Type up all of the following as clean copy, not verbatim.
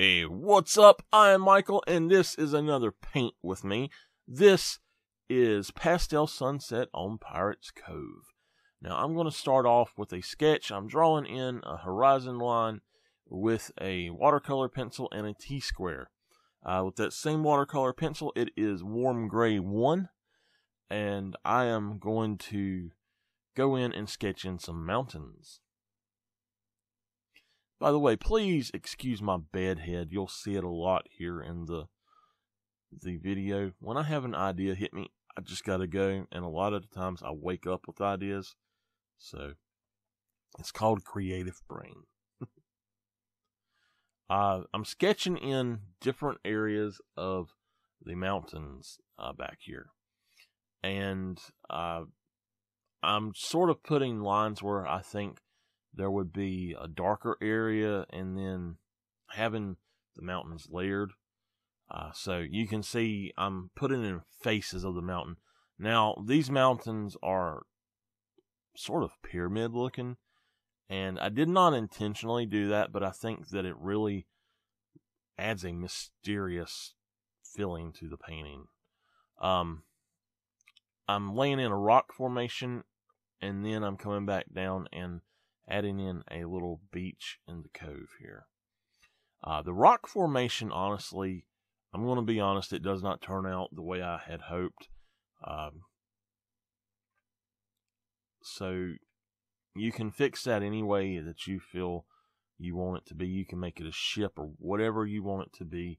Hey, what's up? I am Michael, and this is another paint with me. This is Pastel Sunset on Pirates Cove. Now, I'm going to start off with a sketch. I'm drawing in a horizon line with a watercolor pencil and a T-square. With that same watercolor pencil, it is warm gray 1, and I am going to go in and sketch in some mountains. By the way, please excuse my bed head. You'll see it a lot here in the video. When I have an idea hit me, I just gotta go, and a lot of the times I wake up with ideas. So it's called creative brain. I'm sketching in different areas of the mountains back here, and I'm sort of putting lines where I think there would be a darker area, and then having the mountains layered. So you can see I'm putting in faces of the mountain. Now, these mountains are sort of pyramid looking, and I did not intentionally do that, but I think that it really adds a mysterious feeling to the painting. I'm laying in a rock formation, and then I'm coming back down and adding in a little beach in the cove here. The rock formation, honestly, I'm going to be honest, it does not turn out the way I had hoped. So you can fix that any way that you feel you want it to be. You can make it a ship or whatever you want it to be.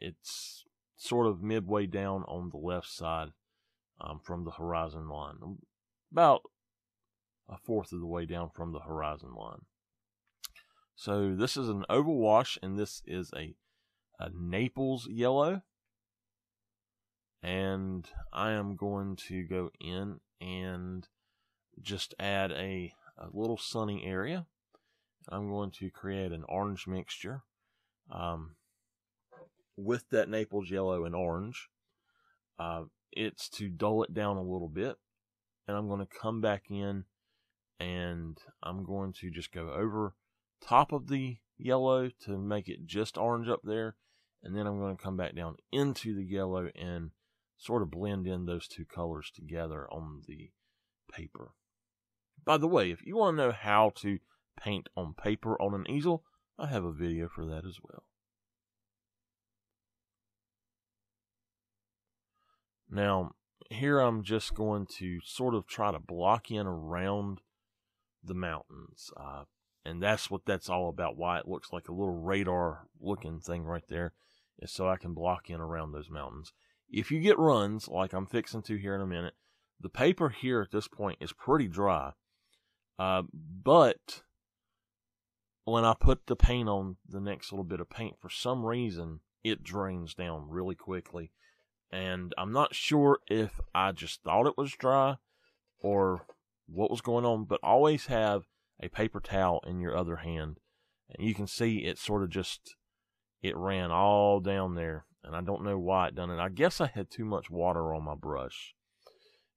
It's sort of midway down on the left side from the horizon line. About a fourth of the way down from the horizon line. So this is an oval wash, and this is a Naples yellow. And I am going to go in and just add a little sunny area. I'm going to create an orange mixture with that Naples yellow and orange. It's to dull it down a little bit. And I'm going to come back in, and I'm going to just go over top of the yellow to make it just orange up there. And then I'm going to come back down into the yellow and sort of blend in those two colors together on the paper. By the way, if you want to know how to paint on paper on an easel, I have a video for that as well. Now, here I'm just going to sort of try to block in around the mountains, and that's what that's all about, why it looks like a little radar looking thing right there, is so I can block in around those mountains. If you get runs like I'm fixing to here in a minute, the paper here at this point is pretty dry, but when I put the paint on, the next little bit of paint, for some reason it drains down really quickly, and I'm not sure if I just thought it was dry or what was going on, but always have a paper towel in your other hand. And you can see it sort of just, it ran all down there, and I don't know why it done it. I guess I had too much water on my brush.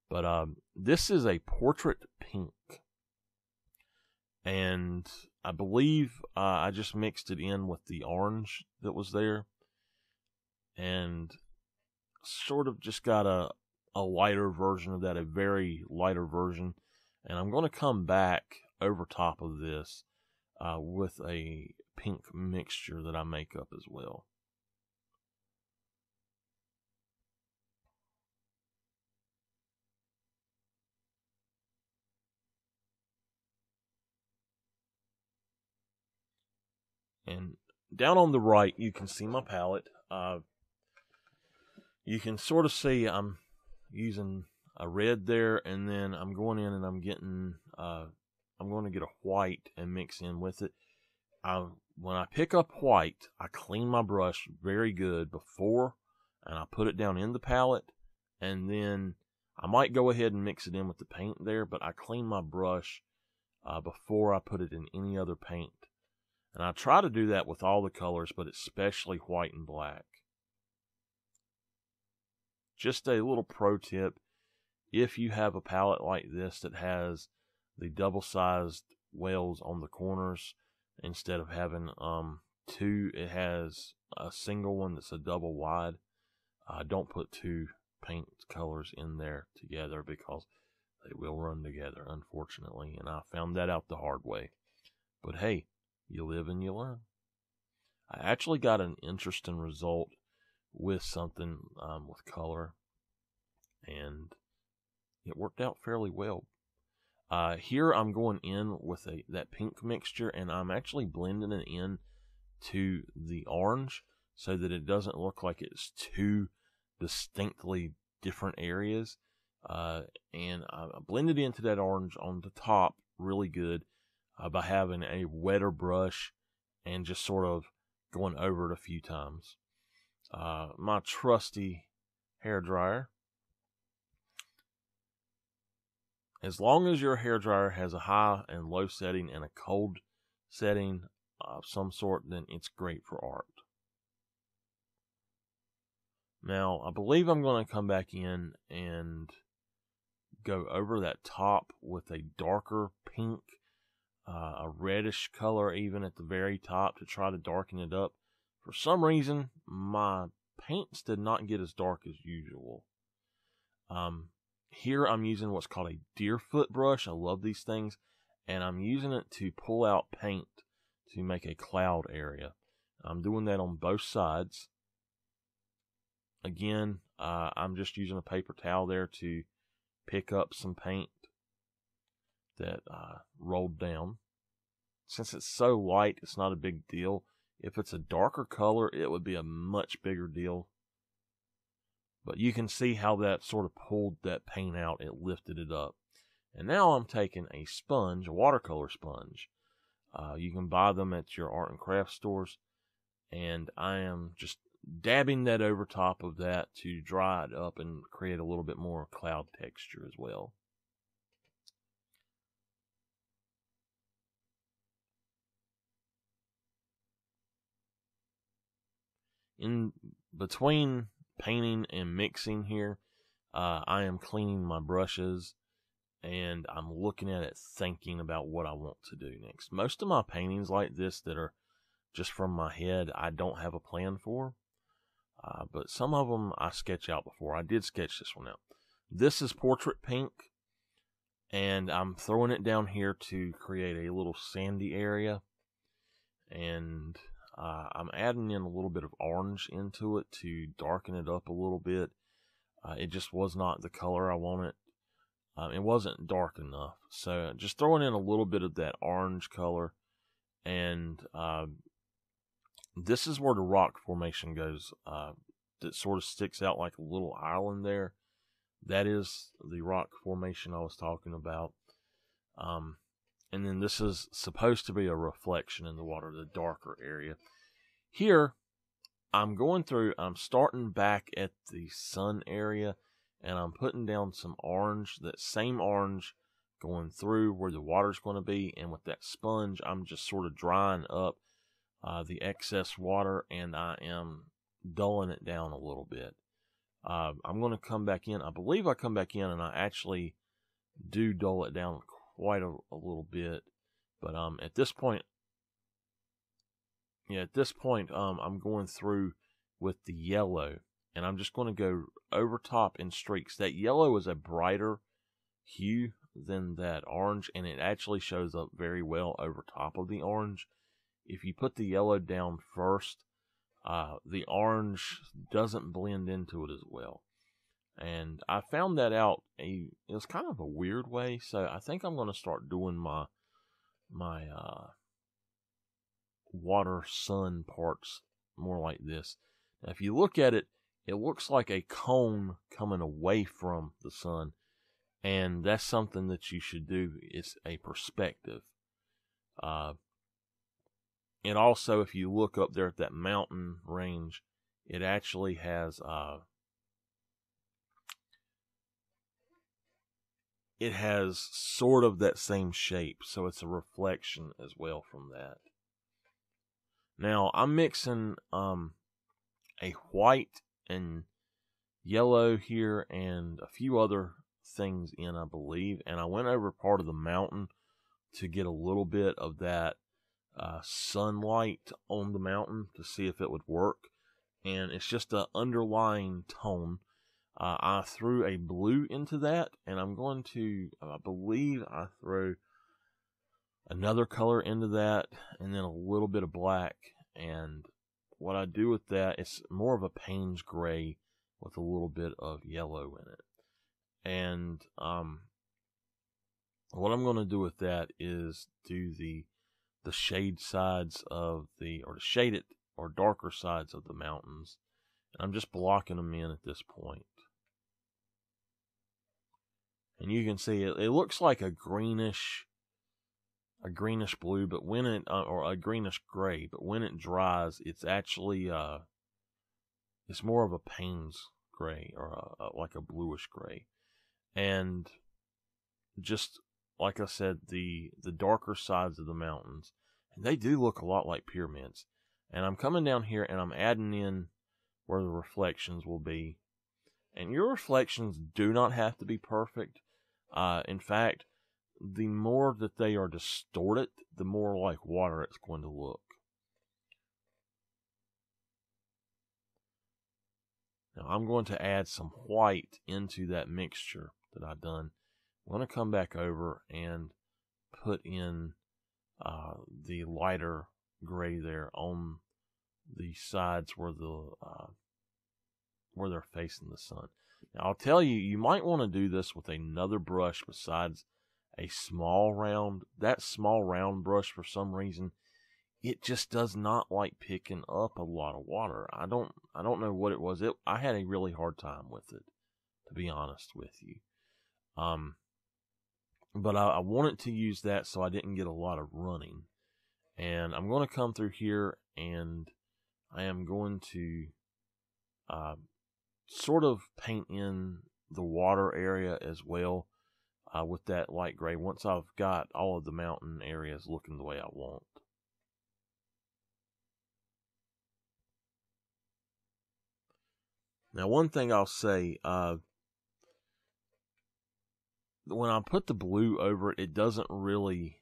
But this is a portrait pink, and I believe I just mixed it in with the orange that was there, and sort of just got a lighter version of that, a very lighter version. And I'm going to come back over top of this with a pink mixture that I make up as well. And down on the right, you can see my palette. You can sort of see I'm using a red there, and then I'm going in and I'm going to get a white and mix in with it. When I pick up white, I clean my brush very good before, and I put it down in the palette, and then I might go ahead and mix it in with the paint there, but I clean my brush before I put it in any other paint. And I try to do that with all the colors, but especially white and black. Just a little pro tip. If you have a palette like this that has the double-sized wells on the corners, instead of having two. It has a single one that's a double wide. Don't put two paint colors in there together because they will run together, unfortunately, and I found that out the hard way. But hey, you live and you learn. I actually got an interesting result with something with color, and it worked out fairly well. Here I'm going in with that pink mixture, and I'm actually blending it in to the orange so that it doesn't look like it's two distinctly different areas. And I blended into that orange on the top really good by having a wetter brush and just sort of going over it a few times. My trusty hairdryer. As long as your hairdryer has a high and low setting and a cold setting of some sort, then it's great for art. Now, I believe I'm going to come back in and go over that top with a darker pink, a reddish color even at the very top to try to darken it up. For some reason, my paints did not get as dark as usual. Here I'm using what's called a deerfoot brush. I love these things, and I'm using it to pull out paint to make a cloud area. I'm doing that on both sides. Again, I'm just using a paper towel there to pick up some paint that rolled down. Since it's so light, it's not a big deal. If it's a darker color, it would be a much bigger deal. But you can see how that sort of pulled that paint out. It lifted it up. And now I'm taking a sponge, a watercolor sponge. You can buy them at your art and craft stores. And I am just dabbing that over top of that to dry it up and create a little bit more cloud texture as well. In between painting and mixing here, I am cleaning my brushes and I'm looking at it thinking about what I want to do next. Most of my paintings like this that are just from my head, I don't have a plan for. But some of them I sketch out before. I did sketch this one out. This is Portrait Pink, and I'm throwing it down here to create a little sandy area. And I'm adding in a little bit of orange into it to darken it up a little bit. It just was not the color I wanted. It wasn't dark enough. So just throwing in a little bit of that orange color. And this is where the rock formation goes. That sort of sticks out like a little island there. That is the rock formation I was talking about. And then this is supposed to be a reflection in the water, the darker area. Here, I'm going through, I'm starting back at the sun area, and I'm putting down some orange, that same orange going through where the water's going to be, and with that sponge, I'm just sort of drying up the excess water, and I am dulling it down a little bit. I'm going to come back in. I believe I come back in, and I actually do dull it down quite a little bit, but at this point, I'm going through with the yellow, and I'm just going to go over top in streaks. That yellow is a brighter hue than that orange, and it actually shows up very well over top of the orange. If you put the yellow down first, the orange doesn't blend into it as well. And I found that out, it was kind of a weird way, so I think I'm going to start doing my water-sun parts more like this. Now, if you look at it, it looks like a cone coming away from the sun, and that's something that you should do. It's a perspective. And also, if you look up there at that mountain range, it actually has... It has sort of that same shape, so it's a reflection as well from that. Now, I'm mixing a white and yellow here and a few other things in, I believe. And I went over part of the mountain to get a little bit of that sunlight on the mountain to see if it would work. And it's just an underlying tone. I threw a blue into that, and I'm going to, I believe I threw another color into that, and then a little bit of black. And what I do with that, it's more of a Payne's Gray with a little bit of yellow in it. And what I'm going to do with that is do the shade sides of the, or shade it, or darker sides of the mountains. And I'm just blocking them in at this point. And you can see it looks like a greenish blue, but when it, or a greenish gray, but when it dries, it's actually, it's more of a Payne's Gray, or like a bluish gray. And just like I said, the darker sides of the mountains, and they do look a lot like pyramids. And I'm coming down here and I'm adding in where the reflections will be. And your reflections do not have to be perfect. In fact, the more that they are distorted, the more like water it's going to look. Now I'm going to add some white into that mixture that I've done. I'm going to come back over and put in the lighter gray there on the sides where the where they're facing the sun. Now I'll tell you, you might want to do this with another brush besides a small round. That small round brush, for some reason, it just does not like picking up a lot of water. I don't know what it was. I had a really hard time with it, to be honest with you. But I wanted to use that so I didn't get a lot of running. And I'm going to come through here, and I am going to sort of paint in the water area as well with that light gray, once I've got all of the mountain areas looking the way I want. Now, one thing I'll say, when I put the blue over it, it doesn't really...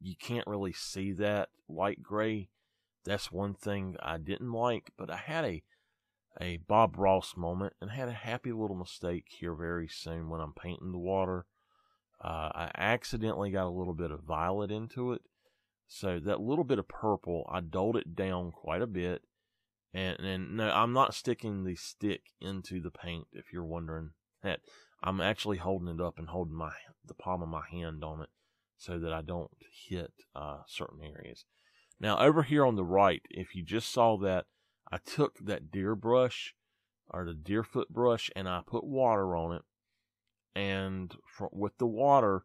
You can't really see that light gray. That's one thing I didn't like, but I had a Bob Ross moment and had a happy little mistake here very soon when I'm painting the water. I accidentally got a little bit of violet into it. So that little bit of purple, I dulled it down quite a bit. And no, I'm not sticking the stick into the paint, if you're wondering that. I'm actually holding it up and holding the palm of my hand on it, so that I don't hit certain areas. Now over here on the right, if you just saw that, I took that deer brush, or the deer foot brush, and I put water on it. And with the water,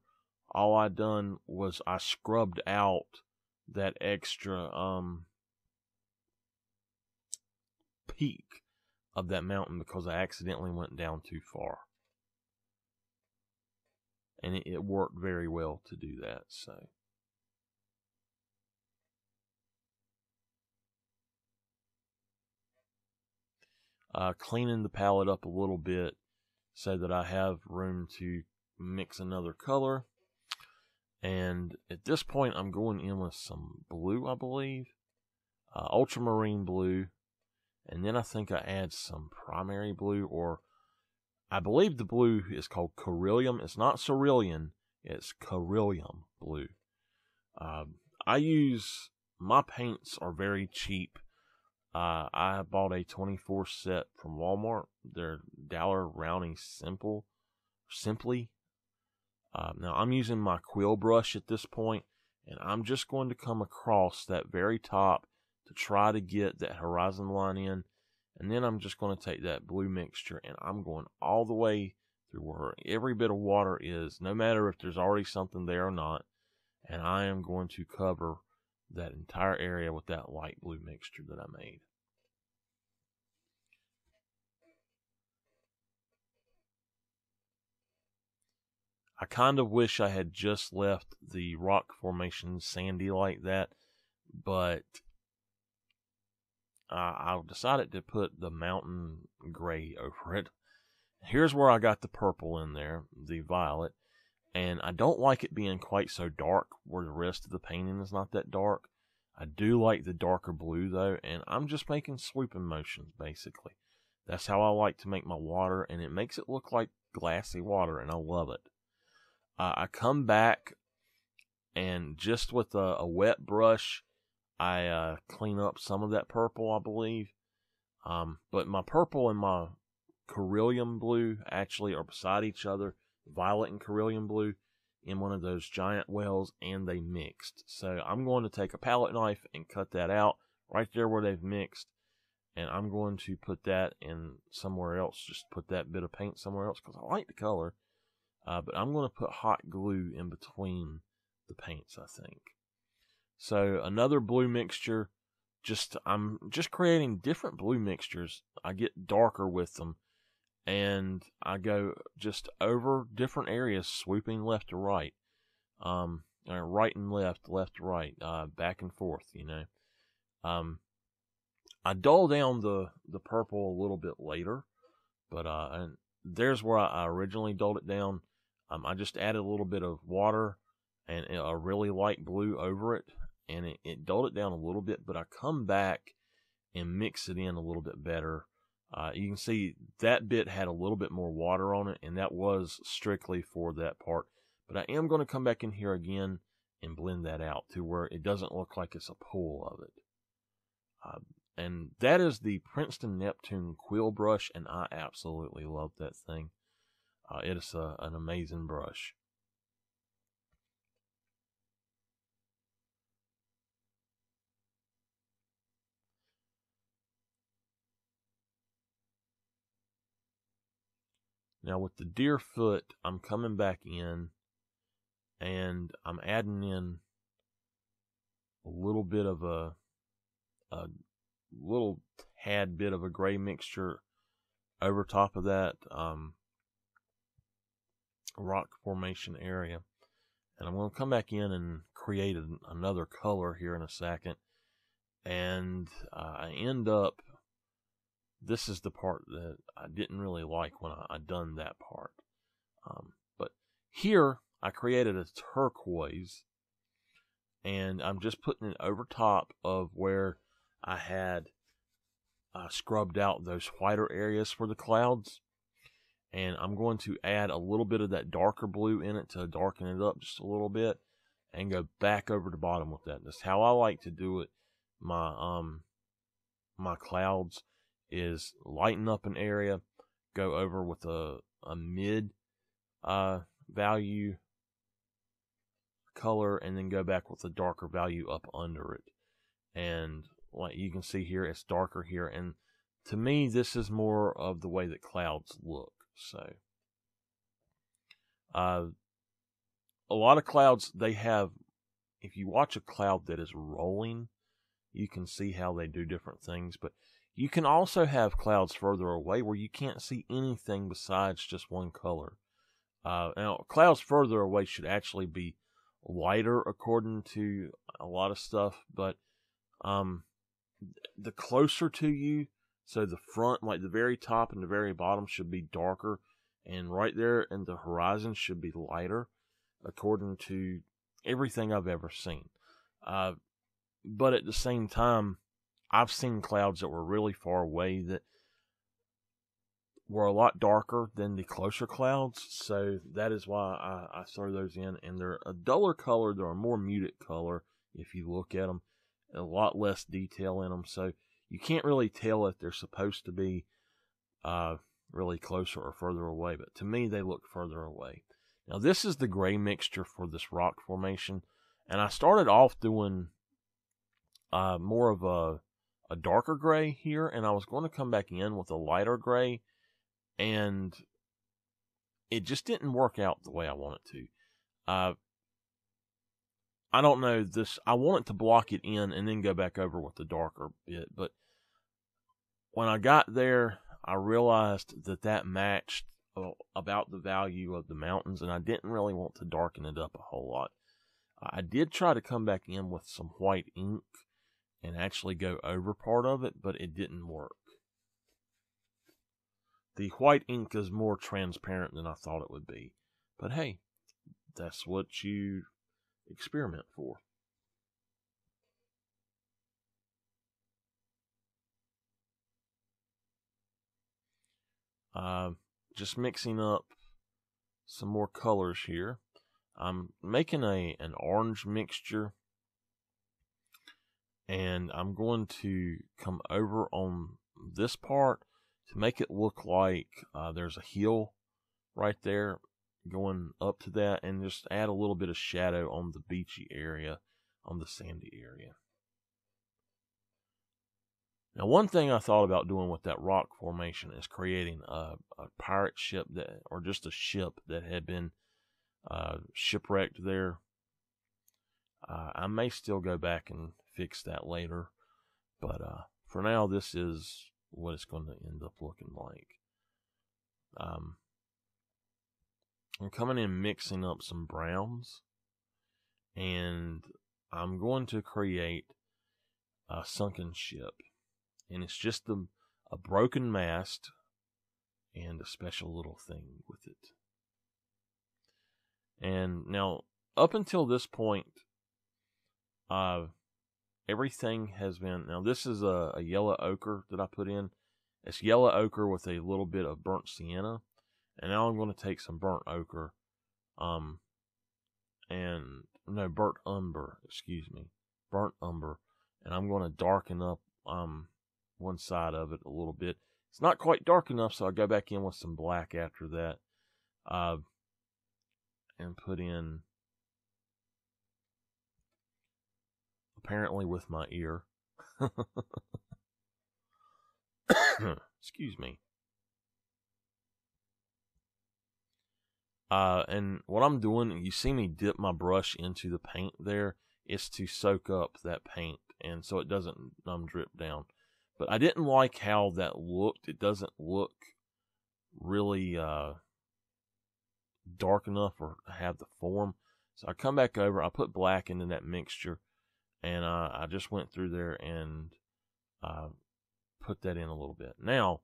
all I done was I scrubbed out that extra peak of that mountain, because I accidentally went down too far. And it worked very well to do that. So, cleaning the palette up a little bit so that I have room to mix another color. And at this point, I'm going in with some blue, I believe, ultramarine blue, and then I think I add some primary blue, or I believe the blue is called cerillium. It's not cerulean, it's cerulean blue. I use, my paints are very cheap. I bought a 24 set from Walmart. They're Daler Rowney Simply. Now I'm using my quill brush at this point, and I'm just going to come across that very top to try to get that horizon line in. And then I'm just going to take that blue mixture and I'm going all the way through where every bit of water is, no matter if there's already something there or not. And I am going to cover that entire area with that light blue mixture that I made. I kind of wish I had just left the rock formation sandy like that, but I decided to put the mountain gray over it. Here's where I got the purple in there, the violet. And I don't like it being quite so dark where the rest of the painting is not that dark. I do like the darker blue though, and I'm just making swooping motions basically. That's how I like to make my water, and it makes it look like glassy water, and I love it. I come back, and just with a wet brush, I clean up some of that purple, I believe. But my purple and my cerulean blue actually are beside each other, violet and cerulean blue, in one of those giant wells, and they mixed. So I'm going to take a palette knife and cut that out right there where they've mixed, and I'm going to put that in somewhere else, just put that bit of paint somewhere else, because I like the color. But I'm going to put hot glue in between the paints, I think. So another blue mixture, I'm just creating different blue mixtures. I get darker with them, and I go just over different areas, swooping left to right, right and left, left to right, back and forth, you know. I dull down the purple a little bit later, but and there's where I originally dulled it down. I just added a little bit of water and a really light blue over it, and it dulled it down a little bit, but I come back and mix it in a little bit better. You can see that bit had a little bit more water on it, and that was strictly for that part. But I am going to come back in here again and blend that out to where it doesn't look like it's a pool of it. And that is the Princeton Neptune Quill Brush, and I absolutely love that thing. It is an amazing brush. Now with the deer foot, I'm coming back in, and I'm adding in a little bit of a little tad bit of a gray mixture over top of that rock formation area. And I'm going to come back in and create another color here in a second. And I end up, this is the part that I didn't really like when I done that part. But here I created a turquoise, and I'm just putting it over top of where I had scrubbed out those whiter areas for the clouds. And I'm going to add a little bit of that darker blue in it to darken it up just a little bit, and go back over the bottom with that. That's how I like to do it. My clouds is lighten up an area, go over with a mid value color, and then go back with a darker value up under it. And like you can see here, it's darker here, and to me this is more of the way that clouds look. So a lot of clouds, they have, if you watch a cloud that is rolling, you can see how they do different things. But you can also have clouds further away where you can't see anything besides just one color. Now, clouds further away should actually be lighter according to a lot of stuff, but the closer to you, so the front, like the very top and the very bottom, should be darker, and right there in the horizon should be lighter according to everything I've ever seen. But at the same time, I've seen clouds that were really far away that were a lot darker than the closer clouds, so that is why I throw those in. And they're a duller color, they're a more muted color if you look at them, a lot less detail in them, so you can't really tell if they're supposed to be really closer or further away, but to me they look further away. Now this is the gray mixture for this rock formation, and I started off doing more of a darker gray here, and I was going to come back in with a lighter gray, and it just didn't work out the way I wanted to. I don't know, I wanted to block it in and then go back over with the darker bit, but when I got there, I realized that that matched about the value of the mountains, and I didn't really want to darken it up a whole lot. I did try to come back in with some white ink and actually go over part of it, but it didn't work. The white ink is more transparent than I thought it would be. But hey, that's what you experiment for. Just mixing up some more colors here. I'm making an orange mixture, and I'm going to come over on this part to make it look like there's a hill right there going up to that, and just add a little bit of shadow on the beachy area, on the sandy area. Now, one thing I thought about doing with that rock formation is creating a pirate ship that, or just a ship that had been shipwrecked there. I may still go back and fix that later, but for now, this is what it's going to end up looking like. I'm coming in, mixing up some browns, and I'm going to create a sunken ship. And it's just a broken mast and a special little thing with it. And now, up until this point, everything has been... Now, this is a yellow ochre that I put in. It's yellow ochre with a little bit of burnt sienna. And now I'm going to take some burnt ochre. Burnt umber, excuse me. Burnt umber. And I'm going to darken up... one side of it a little bit. It's not quite dark enough, so I'll go back in with some black after that, and put in, apparently with my ear, excuse me. And what I'm doing, you see me dip my brush into the paint there, is to soak up that paint, and so it doesn't drip down. But I didn't like how that looked. It doesn't look really dark enough or have the form. So I come back over. I put black into that mixture. And I just went through there and put that in a little bit. Now,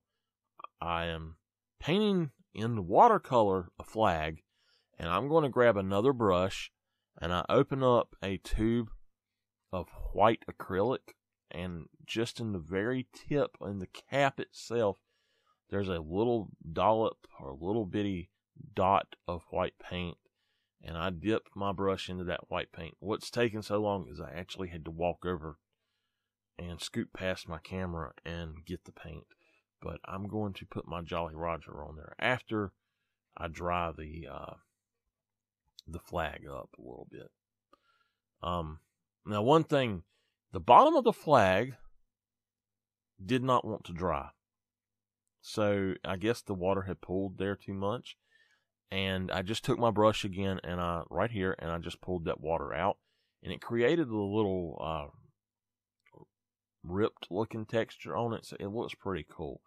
I am painting in watercolor a flag. And I'm going to grab another brush. And I open up a tube of white acrylic. And just in the very tip, in the cap itself, there's a little dollop or a little bitty dot of white paint. And I dip my brush into that white paint. What's taken so long is I actually had to walk over and scoot past my camera and get the paint. But I'm going to put my Jolly Roger on there after I dry the flag up a little bit. Now, one thing... The bottom of the flag did not want to dry. So I guess the water had pooled there too much. And I just took my brush again and right here, and I just pulled that water out. And it created a little ripped looking texture on it. So it looks pretty cool.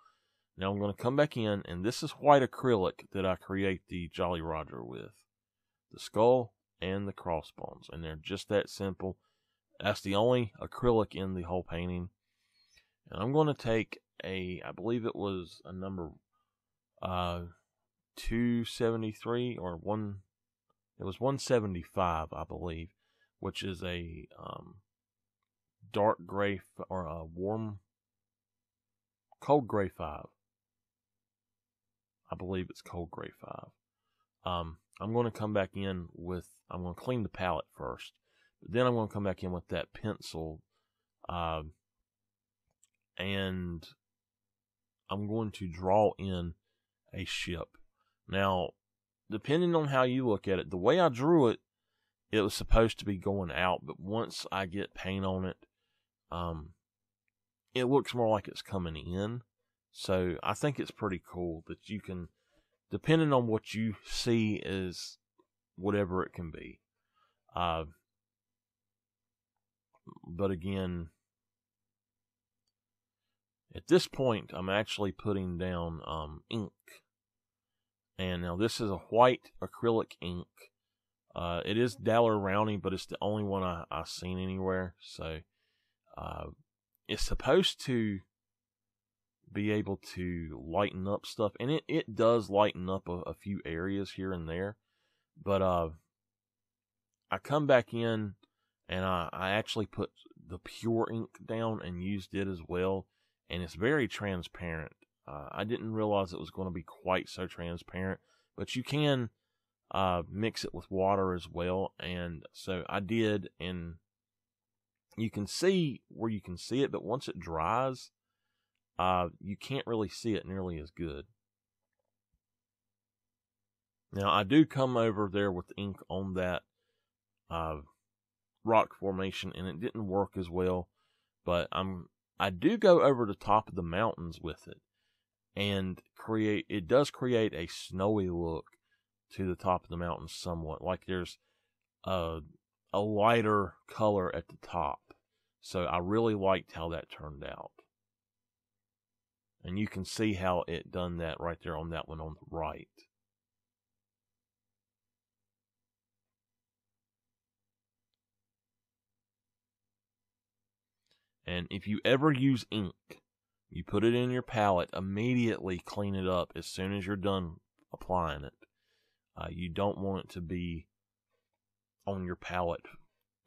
Now I'm going to come back in, and this is white acrylic that I create the Jolly Roger with. The skull and the crossbones. And they're just that simple. That's the only acrylic in the whole painting. And I'm going to take I believe it was a number 273 or one, it was 175, I believe, which is a dark gray or a warm, cold gray 5. I believe it's cold gray 5. I'm going to come back in with, I'm going to clean the palette first. Then I'm going to come back in with that pencil, and I'm going to draw in a ship. Now, depending on how you look at it, the way I drew it, it was supposed to be going out, but once I get paint on it, it looks more like it's coming in. So I think it's pretty cool that you can, depending on what you see, is whatever it can be. But again, at this point, I'm actually putting down ink. And now this is a white acrylic ink. It is Daler Rowney, but it's the only one I've seen anywhere. So it's supposed to be able to lighten up stuff. And it does lighten up a few areas here and there. But I come back in. And I actually put the pure ink down and used it as well. And it's very transparent. I didn't realize it was going to be quite so transparent, but you can mix it with water as well, and so I did, and you can see where you can see it, but once it dries, you can't really see it nearly as good. Now, I do come over there with ink on that rock formation, and it didn't work as well, but I do go over the top of the mountains with it, and it does create a snowy look to the top of the mountain somewhat, like there's a lighter color at the top. So I really liked how that turned out, and you can see how it done that right there on that one on the right. And if you ever use ink, you put it in your palette, immediately clean it up as soon as you're done applying it. You don't want it to be on your palette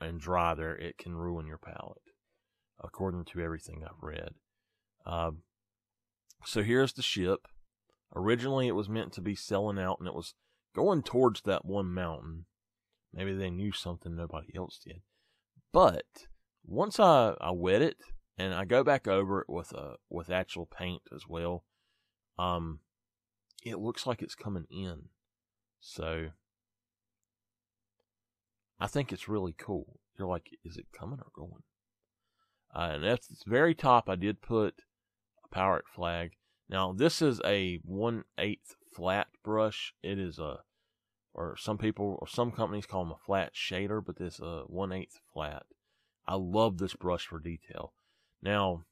and dry there. It can ruin your palette, according to everything I've read. So here's the ship. Originally it was meant to be selling out, and it was going towards that one mountain. Maybe they knew something nobody else did. But once I wet it, and I go back over it with actual paint as well, it looks like it's coming in. So I think it's really cool. You're like, is it coming or going? And at the very top, I did put a pirate flag. Now, this is a 1/8 flat brush. It is or some people, or some companies call them a flat shader, but this is a 1/8 flat. I love this brush for detail. Now,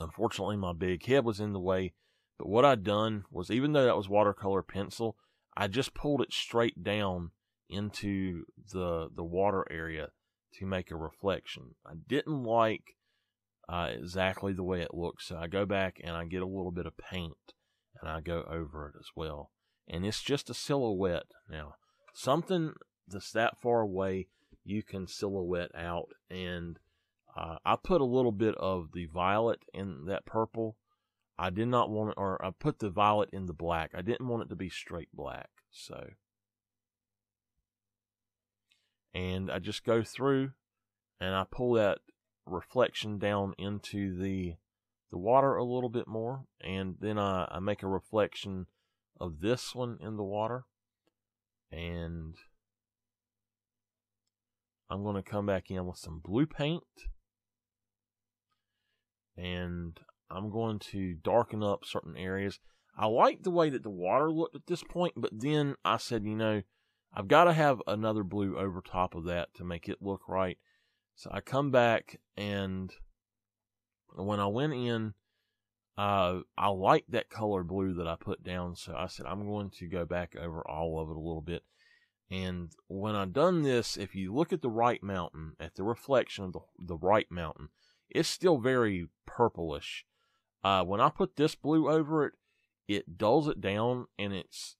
unfortunately, my big head was in the way, but what I'd done was, even though that was watercolor pencil, I just pulled it straight down into the water area to make a reflection. I didn't like exactly the way it looks, so I go back and I get a little bit of paint, and I go over it as well. And it's just a silhouette now. Something that's that far away, you can silhouette out, and I put a little bit of the violet in that purple. I did not want it, or I put the violet in the black. I didn't want it to be straight black, so. And I just go through, and I pull that reflection down into the water a little bit more, and then I make a reflection of this one in the water, and I'm going to come back in with some blue paint, and I'm going to darken up certain areas. I like the way that the water looked at this point, but then I said, you know, I've got to have another blue over top of that to make it look right. So I come back, and when I went in, I liked that color blue that I put down, so I said, I'm going to go back over all of it a little bit. And when I've done this, if you look at the right mountain, at the reflection of the right mountain, it's still very purplish. When I put this blue over it, it dulls it down, and it's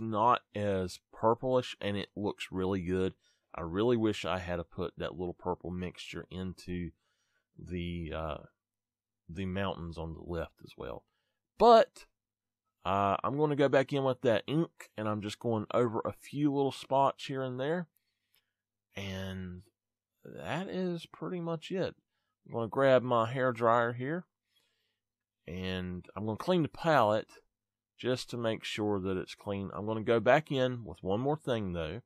not as purplish, and it looks really good. I really wish I had put that little purple mixture into the mountains on the left as well. But I'm going to go back in with that ink, and I'm just going over a few little spots here and there. And that is pretty much it. I'm going to grab my hairdryer here, and I'm going to clean the palette just to make sure that it's clean. I'm going to go back in with one more thing, though.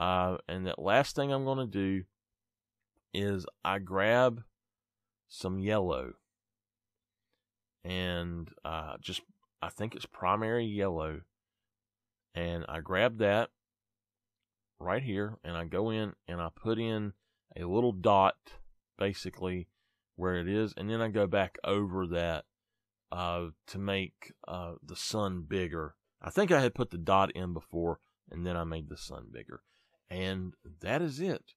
And that last thing I'm going to do is I grab some yellow. And I think it's primary yellow, and I grab that right here, and I go in and I put in a little dot basically where it is, and then I go back over that to make the sun bigger. I think I had put the dot in before, and then I made the sun bigger, and that is it.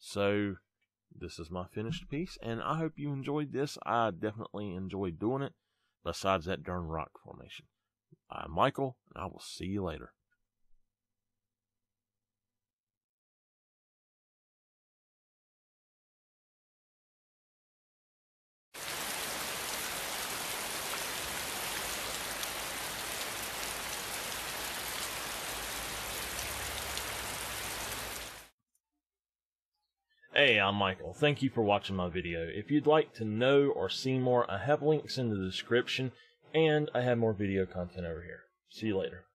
So this is my finished piece, and I hope you enjoyed this. I definitely enjoyed doing it. Besides that darn rock formation. I'm Michael, and I will see you later. Hey, I'm Michael. Thank you for watching my video. If you'd like to know or see more, I have links in the description, and I have more video content over here. See you later.